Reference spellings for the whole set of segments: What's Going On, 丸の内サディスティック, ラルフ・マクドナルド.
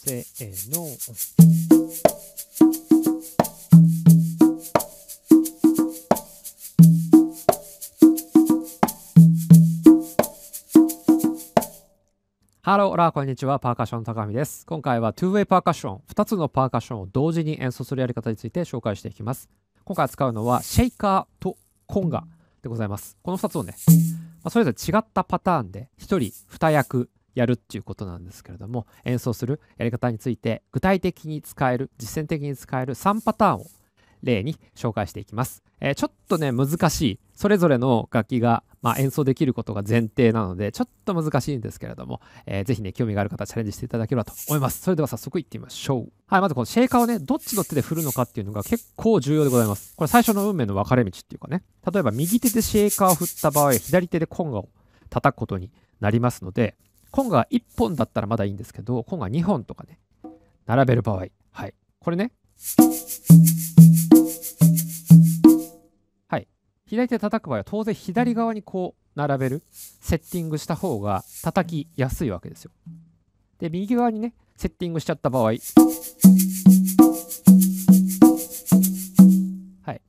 せーの。ハローラー、こんにちは。パーカッション高見です。今回は 2way パーカッション、2つのパーカッションを同時に演奏するやり方について紹介していきます。今回使うのはシェイカーとコンガでございます。この2つをね、それぞれ違ったパターンで1人2役やるっていうことなんですけれども、演奏するやり方について具体的に使える、実践的に使える3パターンを例に紹介していきます。ちょっとね難しい、それぞれの楽器が演奏できることが前提なのでちょっと難しいんですけれども、ぜひね興味がある方チャレンジしていただければと思います。それでは早速いってみましょう。はい、まずこのシェイカーをねどっちの手で振るのかっていうのが結構重要でございます。これ最初の運命の分かれ道っていうかね、例えば右手でシェイカーを振った場合、左手でコンガを叩くことになりますので、コンガが1本だったらまだいいんですけど、コンガ2本とかね並べる場合、はい、これね、左手で叩く場合は当然左側にこう並べる、セッティングした方が叩きやすいわけですよ。で右側にねセッティングしちゃった場合、はい、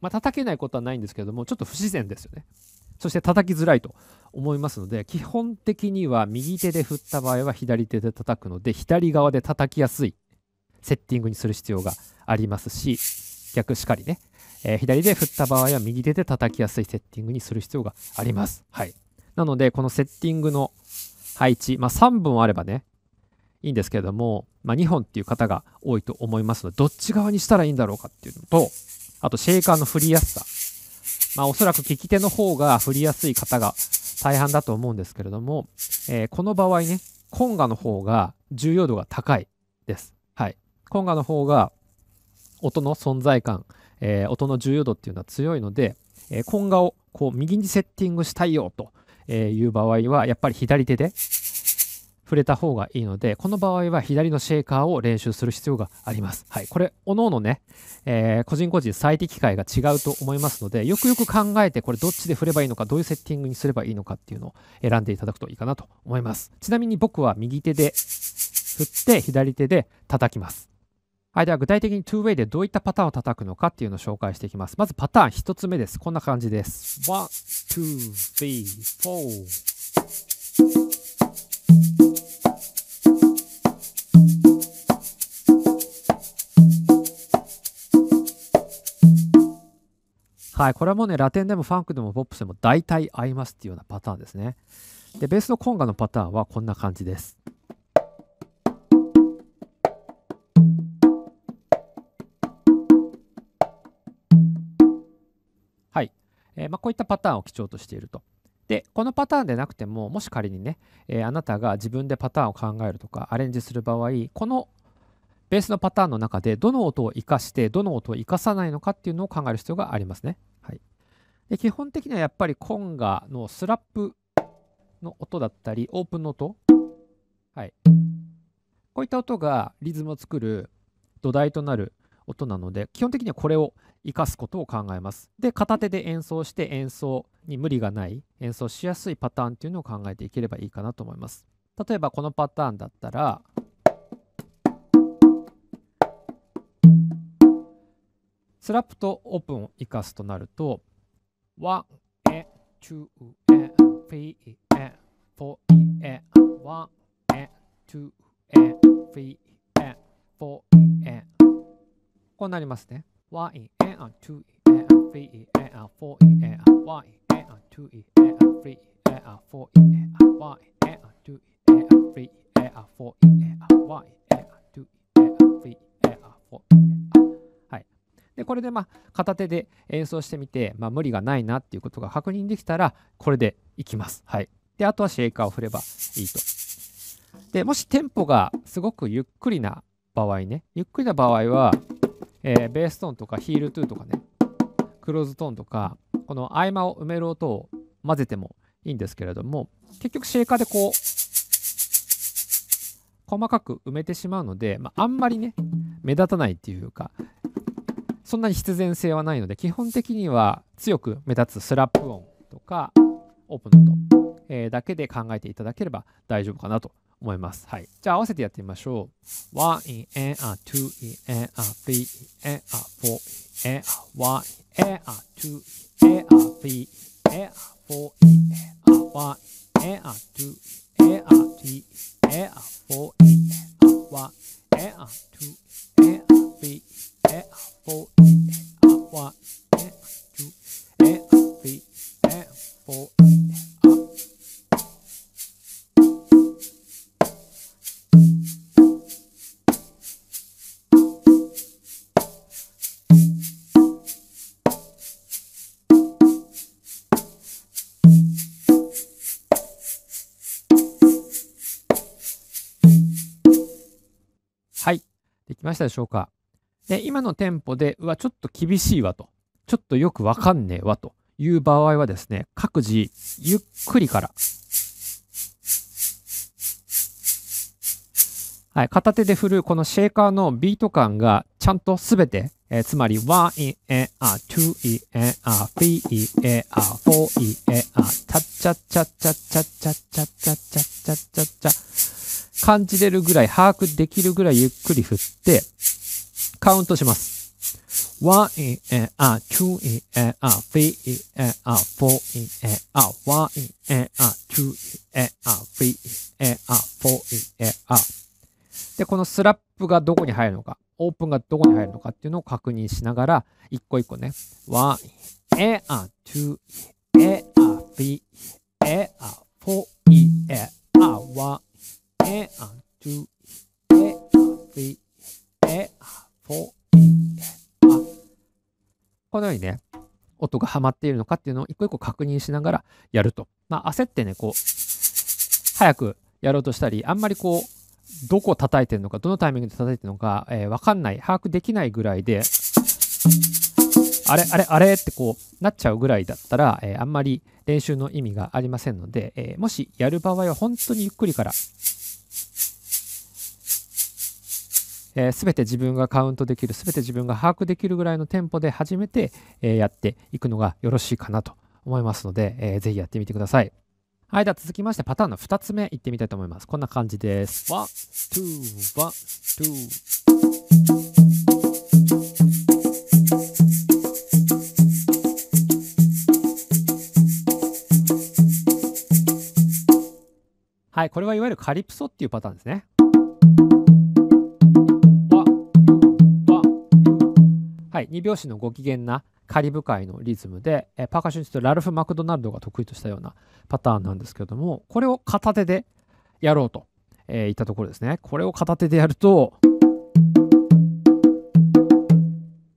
叩けないことはないんですけれども、ちょっと不自然ですよね。そして叩きづらいと思いますので、基本的には右手で振った場合は左手で叩くので、左側で叩きやすいセッティングにする必要がありますし、逆しかりね、左で振った場合は右手で叩きやすいセッティングにする必要があります。はい、なのでこのセッティングの配置、3本あればねいいんですけれども、2本っていう方が多いと思いますので、どっち側にしたらいいんだろうかっていうのと、あとシェイカーの振りやすさ、おそらく利き手の方が振りやすい方が大半だと思うんですけれども、この場合ねコンガの方が重要度が高いです。はい、コンガの方が音の存在感、音の重要度っていうのは強いので、コンガをこう右にセッティングしたいよという場合はやっぱり左手で触れた方がいいので、この場合は左のシェイカーを練習する必要があります。はい、これおのおのね、個人個人最適解が違うと思いますので、よくよく考えてこれどっちで振ればいいのか、どういうセッティングにすればいいのかっていうのを選んでいただくといいかなと思います。ちなみに僕は右手で振って左手で叩きます。はい、では具体的に 2way でどういったパターンを叩くのかっていうのを紹介していきます。まずパターン1つ目です。こんな感じです。1、2、3、4。はい、これはもうね、ラテンでもファンクでもポップスでも大体合いますっていうようなパターンですね。で、ベースのコンガのパターンはこんな感じです。こういったパターンを基調としていると。でこのパターンでなくても、もし仮にね、あなたが自分でパターンを考えるとかアレンジする場合、このベースのパターンの中でどの音を生かしてどの音を生かさないのかっていうのを考える必要がありますね。はい、で基本的にはやっぱりコンガのスラップの音だったりオープンの音、はい、こういった音がリズムを作る土台となる音なので、基本的にはこれを生かすことを考えます。で片手で演奏して、演奏に無理がない、演奏しやすいパターンっていうのを考えていければいいかなと思います。例えばこのパターンだったら、スラップとオープンを生かすとなると 1,2,3,4,1,2,3,4 こうなりますね。はい。でこれで片手で演奏してみて、無理がないなっていうことが確認できたらこれでいきます。はい。であとはシェイカーを振ればいいと。でもしテンポがすごくゆっくりな場合ね、ゆっくりな場合はベーストーンとかヒールトゥーとかね、クローズトーンとか、この合間を埋める音を混ぜてもいいんですけれども、結局シェイカーでこう細かく埋めてしまうので、あんまりね目立たないっていうか、そんなに必然性はないので、基本的には強く目立つスラップ音とかオープン音だけで考えていただければ大丈夫かなと思います。はい。じゃあ合わせてやってみましょう。1 in air, 2 in air, 3 in air, 4 in air, 1 in air, 2 in air, 3 in air, 4 in air, 1 in air, 2 in air, 3 in air, 4 in air, 1 in air, 2 in air, 3 in air, 4 in air, 1 in air, 2 in air, 3 in air, 4 in air。できましたでしょうか。で、今のテンポで、うわ、ちょっと厳しいわと、ちょっとよくわかんねえわという場合はですね、各自ゆっくりから、はい、片手で振るこのシェーカーのビート感がちゃんとすべて、つまり 1E air, 2E air, 3E air, 4E air, チャチャチャチャチャチャチャチャチャチャチャ感じれるぐらい、把握できるぐらいゆっくり振って、カウントします。1 in air, 2 in air, 3 in air, 4 in air, 1 in air, 2 in air, 3 in air, 4 in air。で、このスラップがどこに入るのか、オープンがどこに入るのかっていうのを確認しながら、一個一個ね。1 in air, 2 in air, 3 in air, 4 in air、1A and two, A and three, A and four, A and このようにね、音がはまっているのかっていうのを一個一個確認しながらやると。まあ焦ってね、こう、早くやろうとしたり、あんまりこう、どこを叩いてるのか、どのタイミングで叩いてるのか、わかんない、把握できないぐらいで、あれあれあれってこうなっちゃうぐらいだったら、あんまり練習の意味がありませんので、もしやる場合は本当にゆっくりから、すべて自分がカウントできる、すべて自分が把握できるぐらいのテンポで始めて、やっていくのがよろしいかなと思いますので、ぜひやってみてください。はい、では続きましてパターンの2つ目いってみたいと思います。こんな感じです。ワン、ツー、ワン、ツー。はい、これはいわゆるカリプソっていうパターンですね。はい、2拍子のご機嫌なカリブ海のリズムで、パーカッションとラルフ・マクドナルドが得意としたようなパターンなんですけれども、これを片手でやろうと、いったところですね。これを片手でやると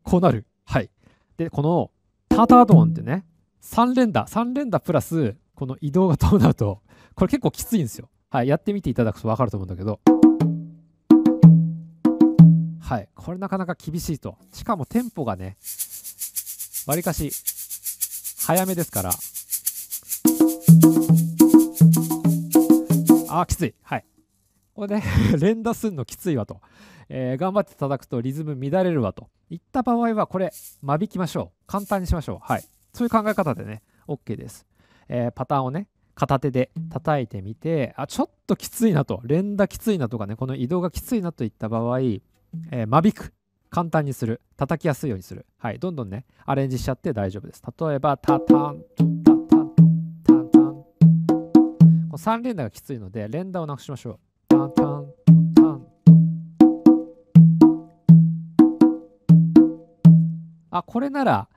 こうなる。はい。で、このタータードーンってね、3連打プラスこの移動が伴うと、これ結構きついんですよ。はい、やってみていただくと分かると思うんだけど。はい、これなかなか厳しいと。しかもテンポがね、わりかし早めですから。あー、きつい。はい。これね、連打すんのきついわと。頑張って叩くとリズム乱れるわと。いった場合は、これ、間引きましょう。簡単にしましょう。はい。そういう考え方でね、OK です。パターンをね、片手で叩いてみて、あ、ちょっときついなと。連打きついなとかね、この移動がきついなといった場合、間引く、簡単にする、叩きやすいようにする、はい、どんどんねアレンジしちゃって大丈夫です。例えばタタンタタンタンタン、この3連打がきついので連打をなくしましょう。タンタンタン、あ、これなら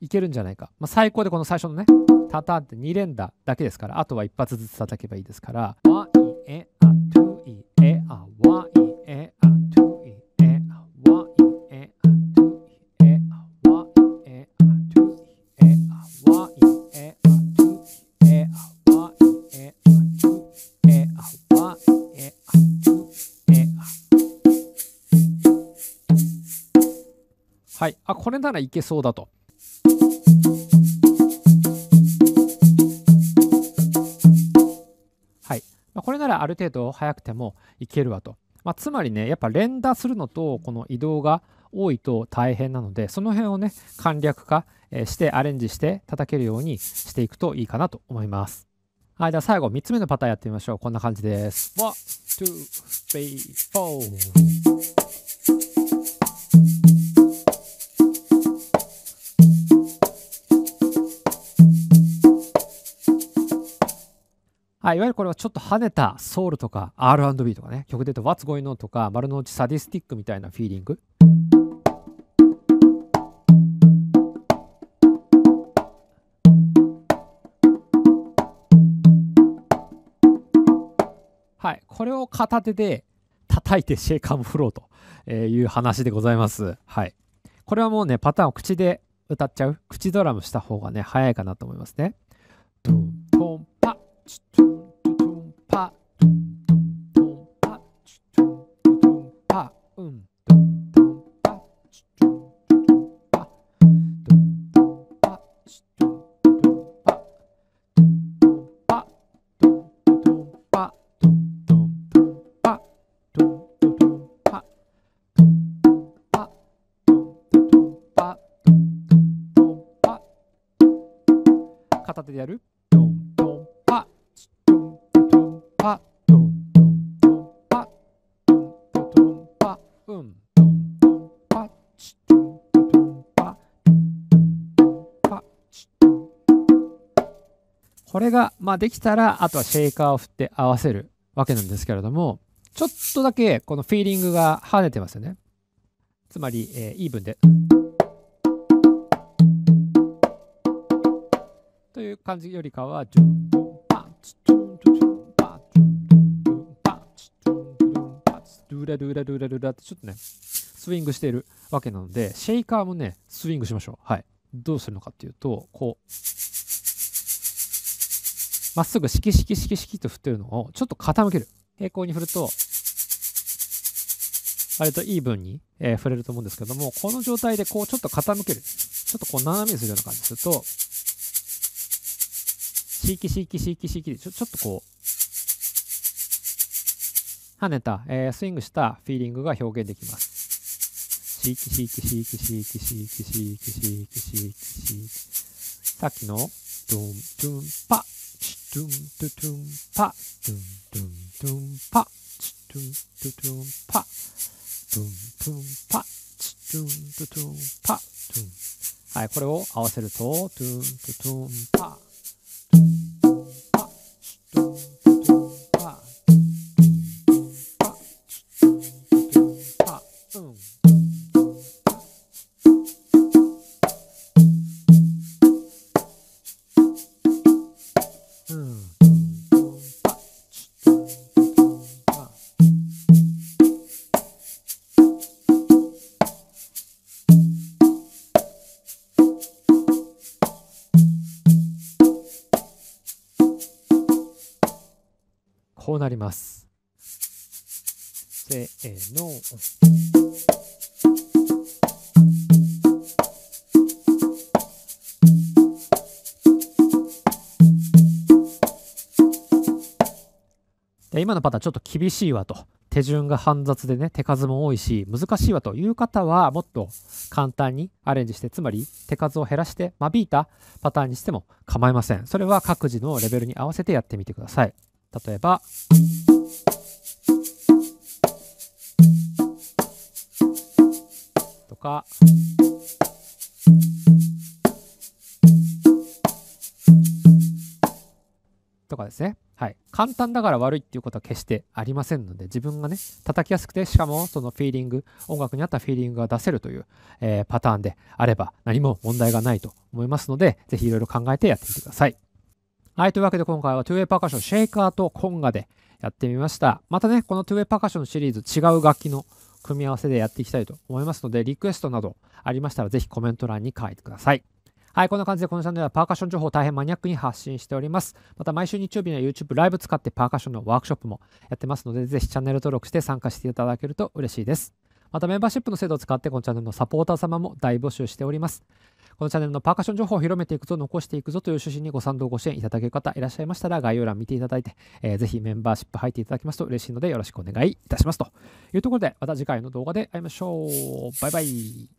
いけるんじゃないか、まあ、最高でこの最初のねタタンって2連打だけですから、あとは1発ずつ叩けばいいですから、ワイエアトゥイエアワイエアトゥイはい、あ、これならいけそうだと。はい、まあ、これならある程度速くてもいけるわと。まあ、つまりね、やっぱ連打するのとこの移動が多いと大変なので、その辺をね簡略化してアレンジして叩けるようにしていくといいかなと思います。はい、では最後3つ目のパターンやってみましょう。こんな感じです。 1,2,3,4。はい、いわゆるこれはちょっと跳ねたソウルとか R&B とかね、曲で言うと What's Going On とか丸の内サディスティックみたいなフィーリング。はい、これを片手で叩いてシェイクアンドフローという話でございます。はい、これはもうねパターンを口で歌っちゃう、口ドラムした方がね早いかなと思いますね。トントンパッ片手でやる。ドンドンパドンドンパドンドンパドンドンパドンドンパドンドンパこれがまあできたらあとはシェイカーを振って合わせるわけなんですけれども、ちょっとだけこのフィーリングが跳ねてますよね。つまりイーブンで。という感じよりかは、ドゥラドゥラってちょっとねスイングしているわけなので、シェイカーもねスイングしましょう。はい、どうするのかっていうと、こうまっすぐシキシキシキシキと振ってるのをちょっと傾ける、平行に振ると割とイーブンに振れると思うんですけども、この状態でこうちょっと傾ける、ちょっとこう斜めにするような感じすると、シーキシーキシーキシーキでちょっとこう跳ねた、スイングしたフィーリングが表現できます。シーキシーキシーキシーキシーキシーキシーキシーキシーキ、さっきのドゥンドゥンパドゥンドゥンパドゥンドゥンパドゥンドゥンパドゥンドゥンパドゥンドゥンパドゥン。はい、これを合わせるとドゥンドゥンパこうなります。せーの。で、今のパターンちょっと厳しいわと、手順が煩雑でね手数も多いし難しいわという方はもっと簡単にアレンジして、つまり手数を減らして間引いたパターンにしても構いません。それは各自のレベルに合わせてやってみてください。例えば、とか、とかですね。はい、簡単だから悪いっていうことは決してありませんので、自分がね叩きやすくて、しかもそのフィーリング、音楽に合ったフィーリングが出せるという、パターンであれば何も問題がないと思いますので、ぜひいろいろ考えてやってみてください。はい、というわけで今回は 2way パーカッション、シェイカーとコンガでやってみました。またね、この 2way パーカッションシリーズ、違う楽器の組み合わせでやっていきたいと思いますので、リクエストなどありましたらぜひコメント欄に書いてください。はい、こんな感じでこのチャンネルはパーカッション情報を大変マニアックに発信しております。また毎週日曜日には YouTube ライブ使ってパーカッションのワークショップもやってますので、ぜひチャンネル登録して参加していただけると嬉しいです。またメンバーシップの制度を使ってこのチャンネルのサポーター様も大募集しております。このチャンネルのパーカッション情報を広めていくぞ、残していくぞという趣旨にご賛同ご支援いただける方いらっしゃいましたら、概要欄見ていただいて、ぜひメンバーシップ入っていただきますと嬉しいのでよろしくお願いいたしますというところで、また次回の動画で会いましょう。バイバイ。